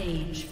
Age.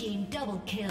Team double kill.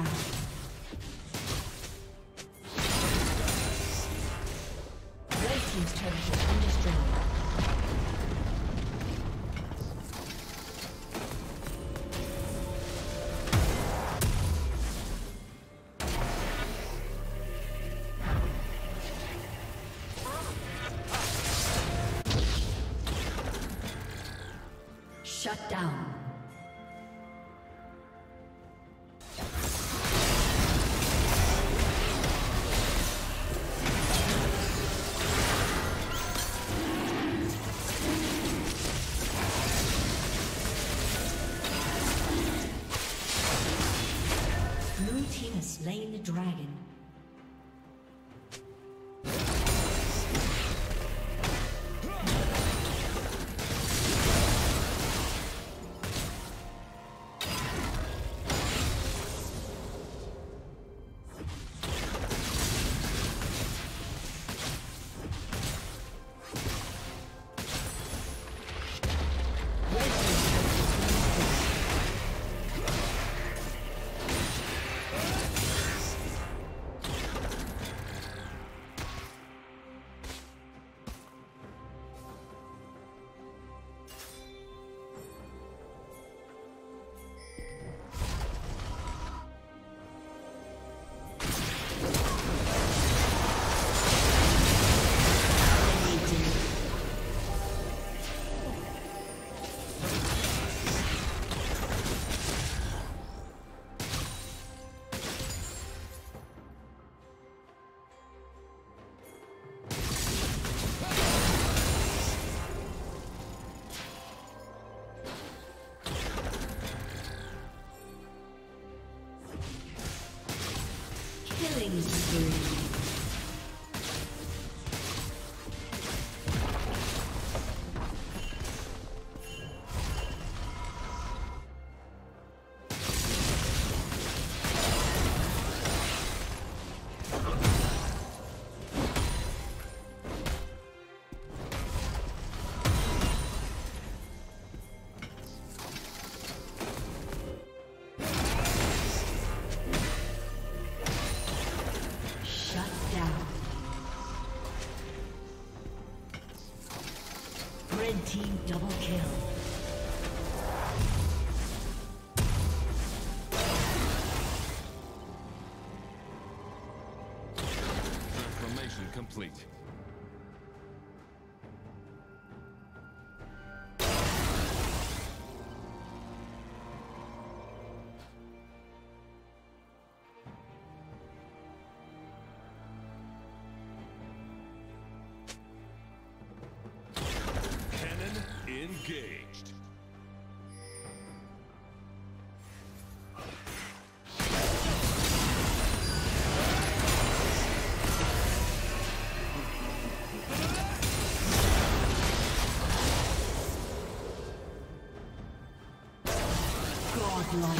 down. Red team's turret is undestroyed. Shut down. Blue team has slain the dragon. Team double kill. Engaged. Godlike.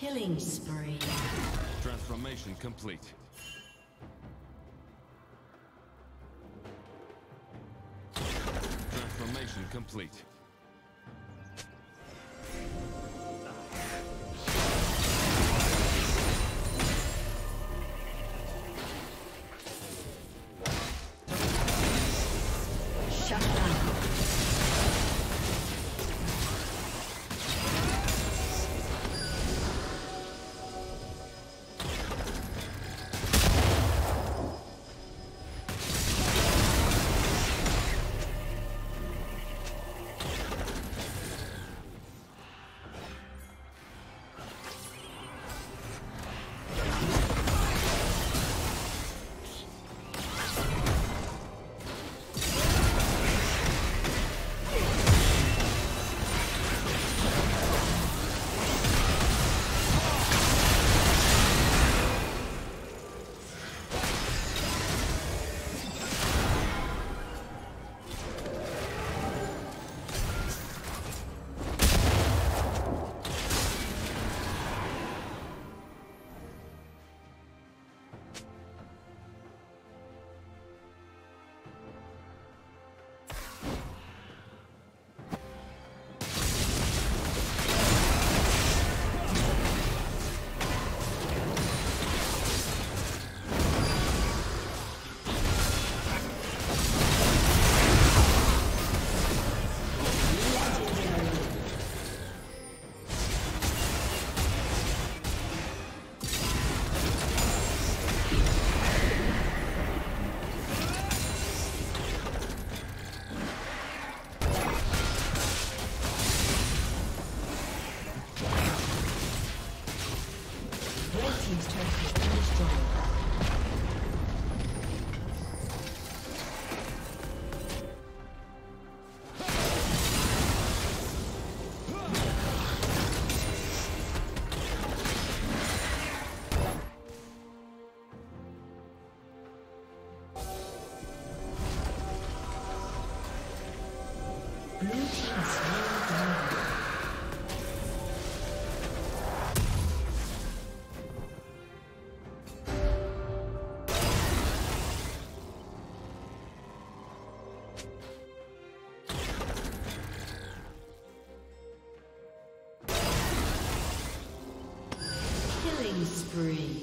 Killing spree. Transformation complete. Transformation complete. Shut down. team's turret has been destroyed. Spree.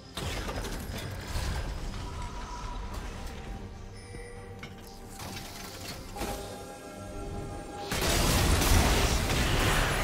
Red team's turret has been destroyed.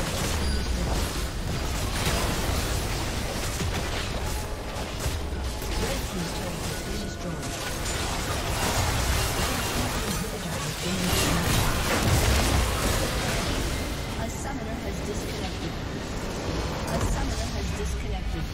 Red team's turret has been destroyed. A summoner has disconnected.